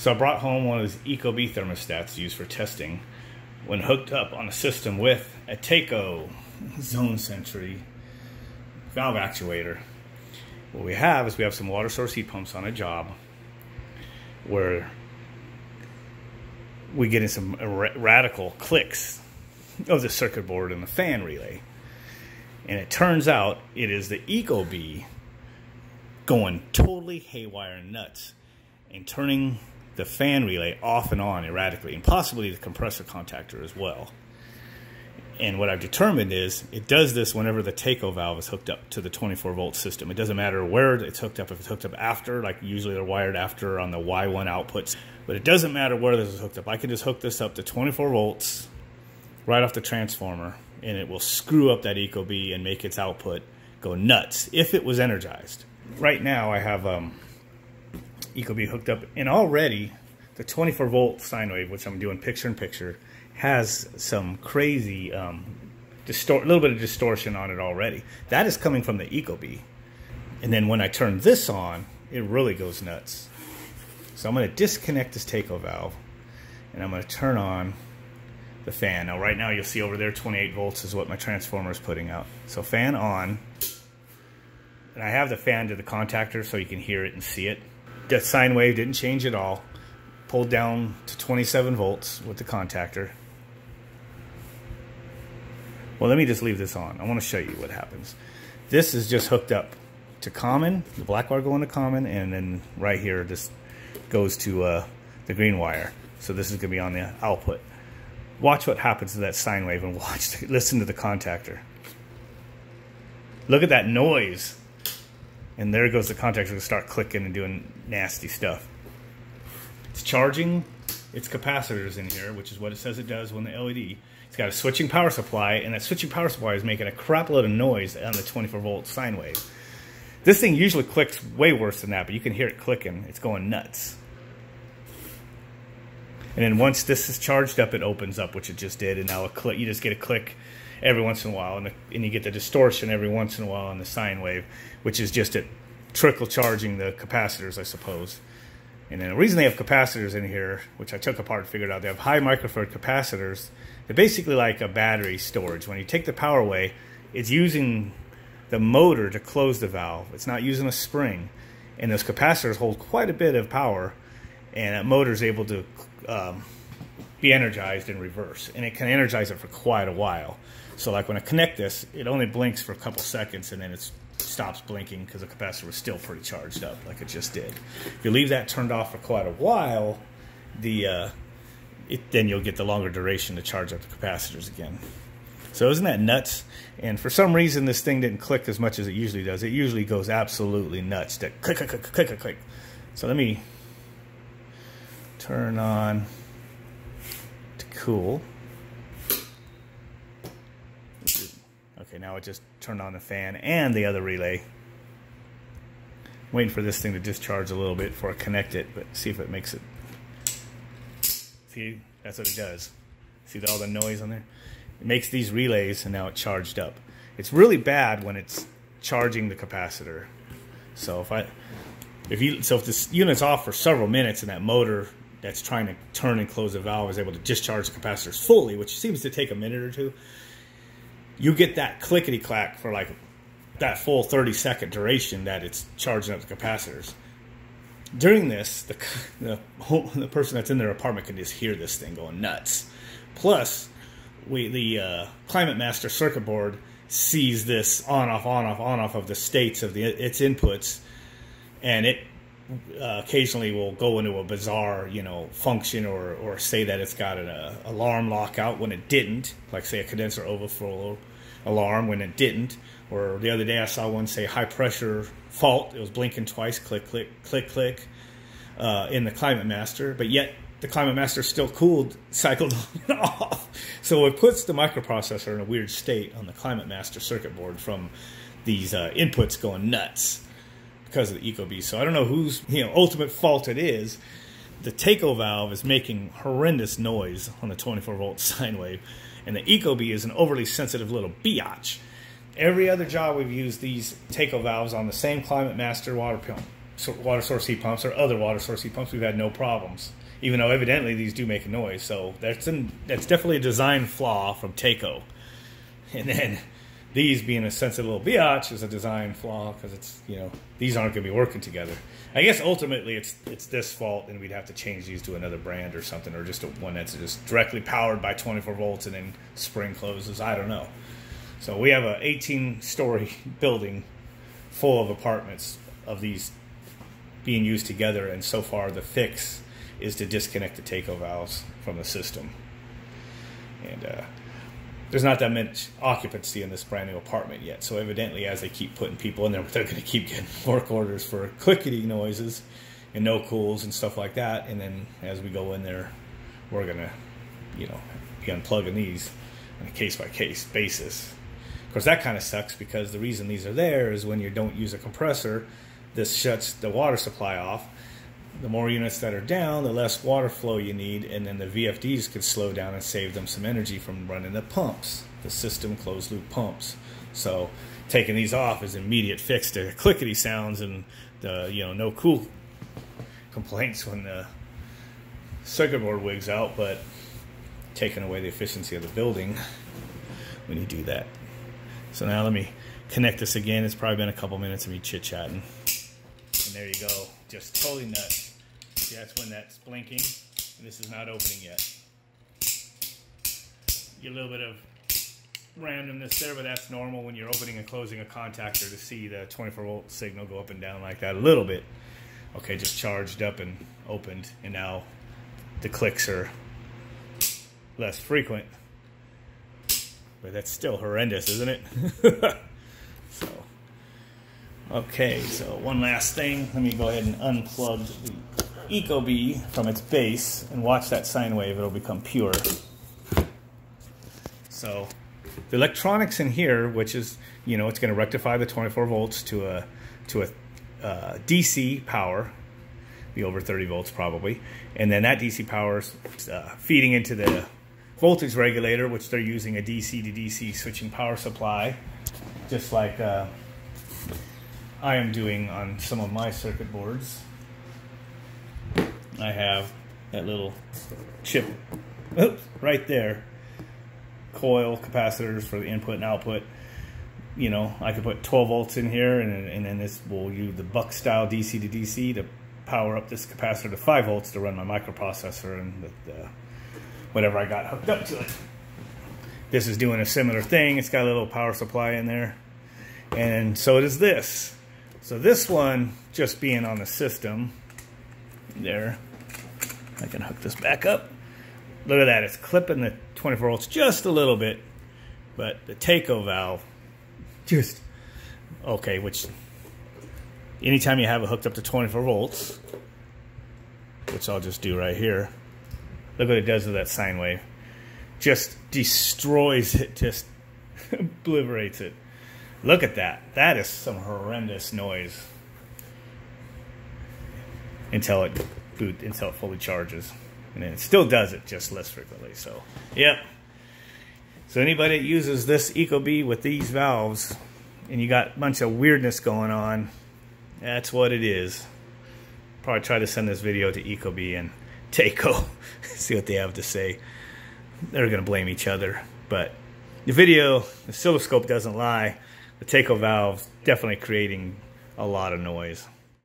So I brought home one of these EcoBee thermostats used for testing when hooked up on a system with a Taco Smart Sentry Valve Actuator. What we have is we have some water source heat pumps on a job where we get in some radical clicks of the circuit board and the fan relay. And it turns out it is the EcoBee going totally haywire nuts and turning the fan relay off and on erratically, and possibly the compressor contactor as well. And what I've determined is it does this whenever the Taco valve is hooked up to the 24-volt system. It doesn't matter where it's hooked up. If it's hooked up after, like usually they're wired after on the Y1 outputs. But it doesn't matter where this is hooked up. I can just hook this up to 24 volts right off the transformer, and it will screw up that EcoBee and make its output go nuts if it was energized. Right now I have EcoBee hooked up, and already the 24-volt sine wave, which I'm doing picture-in-picture, has some crazy little bit of distortion on it already. That is coming from the EcoBee. And then when I turn this on, it really goes nuts. So I'm going to disconnect this Taco valve, and I'm going to turn on the fan. Now right now you'll see over there 28 volts is what my transformer is putting out. So fan on, and I have the fan to the contactor so you can hear it and see it. That sine wave didn't change at all. Pulled down to 27 volts with the contactor. Well, let me just leave this on. I want to show you what happens. This is just hooked up to common, the black wire going to common, and then right here this goes to the green wire. So this is going to be on the output. Watch what happens to that sine wave, and listen to the contactor. Look at that noise. And there goes the contactor to start clicking and doing nasty stuff. It's charging its capacitors in here, which is what it says it does when the LED. It's got a switching power supply, and that switching power supply is making a crap load of noise on the 24-volt sine wave. This thing usually clicks way worse than that, but you can hear it clicking. It's going nuts. And then once this is charged up, it opens up, which it just did, and now you just get a click every once in a while, and you get the distortion every once in a while on the sine wave, which is just it trickle charging the capacitors, I suppose. And then the reason they have capacitors in here, which I took apart and figured out, they have high microfarad capacitors. They're basically like a battery storage. When you take the power away, it's using the motor to close the valve. It's not using a spring. And those capacitors hold quite a bit of power, and that motor is able to be energized in reverse. And it can energize it for quite a while. So like when I connect this, it only blinks for a couple seconds, and then it's stops blinking because the capacitor was still pretty charged up like it just did. If you leave that turned off for quite a while, then you'll get the longer duration to charge up the capacitors again. So isn't that nuts? And for some reason this thing didn't click as much as it usually does. It usually goes absolutely nuts. That click, click, click, click, click, click. So let me turn on to cool. Okay, now it just turned on the fan and the other relay. I'm waiting for this thing to discharge a little bit before I connect it, but see if it makes it. See, that's what it does. See all the noise on there? It makes these relays, and now it's charged up. It's really bad when it's charging the capacitor. So if this unit's off for several minutes and that motor that's trying to turn and close the valve is able to discharge the capacitors fully, which seems to take a minute or two, you get that clickety-clack for like that full 30-second duration that it's charging up the capacitors. During this, the person that's in their apartment can just hear this thing going nuts. Plus, the Climate Master circuit board sees this on-off, on-off, on-off of the states of its inputs, and it occasionally will go into a bizarre, function, or say that it's got an alarm lockout when it didn't, like say a condenser overflow alarm when it didn't. Or the other day I saw one say high pressure fault. It was blinking twice, click, click, click, click, in the Climate Master, but yet the Climate Master still cycled on and off. So it puts the microprocessor in a weird state on the Climate Master circuit board from these inputs going nuts because of the EcoBee. So I don't know whose ultimate fault it is. The Taco valve is making horrendous noise on the 24-volt sine wave, and the EcoBee is an overly sensitive little biatch. Every other job we've used these Taco valves on the same Climate Master water pump. water source heat pumps or other water source heat pumps, we've had no problems, even though evidently these do make a noise. So that's definitely a design flaw from Taco. And then these being a sensitive little biatch is a design flaw because it's, you know, these aren't going to be working together. I guess ultimately it's this fault, and we'd have to change these to another brand or something, or just one that's just directly powered by 24 volts and then spring closes. I don't know. So we have an 18-story building full of apartments of these being used together, and so far the fix is to disconnect the Taco valves from the system. And there's not that much occupancy in this brand new apartment yet, so evidently as they keep putting people in there, they're going to keep getting work orders for clickety noises and no cools and stuff like that. And then as we go in there, we're going to, you know, be unplugging these on a case-by-case basis. Of course, that kind of sucks, because the reason these are there is when you don't use a compressor, this shuts the water supply off. The more units that are down, the less water flow you need, and then the VFDs could slow down and save them some energy from running the pumps, the system closed loop pumps. So taking these off is an immediate fix to clickety sounds and the, you know, no cool complaints when the circuit board wigs out, but taking away the efficiency of the building when you do that. So now let me connect this again. It's probably been a couple minutes of me chit-chatting. And there you go. Just totally nuts. See, that's when that's blinking. And this is not opening yet. Get a little bit of randomness there, but that's normal when you're opening and closing a contactor to see the 24-volt signal go up and down like that a little bit. Okay, just charged up and opened. And now the clicks are less frequent. But that's still horrendous, isn't it? So, okay, so one last thing. Let me go ahead and unplug the EcoBee from its base and watch that sine wave. It'll become pure. So the electronics in here, which is, you know, it's going to rectify the 24 volts to a DC power, be over 30 volts probably, and then that DC power is feeding into the voltage regulator, which they're using a DC to DC switching power supply, just like I am doing on some of my circuit boards. I have that little chip right there, coil capacitors for the input and output. You know, I could put 12 volts in here, and then this will use the buck style DC to DC to power up this capacitor to 5 volts to run my microprocessor and the whatever I got hooked up to it. This is doing a similar thing. It's got a little power supply in there. And so does this. So this one, just being on the system there, I can hook this back up. Look at that. It's clipping the 24 volts just a little bit. But the Taco valve, just okay, which anytime you have it hooked up to 24 volts, which I'll just do right here, look what it does with that sine wave. Just destroys it, just obliterates it. Look at that. That is some horrendous noise until it fully charges. And then it still does it, just less frequently. So, yep. So anybody that uses this EcoBee with these valves and you got a bunch of weirdness going on, that's what it is. Probably try to send this video to EcoBee and Taco, see what they have to say. They're going to blame each other. But the video, the oscilloscope doesn't lie. The Taco valve definitely creating a lot of noise.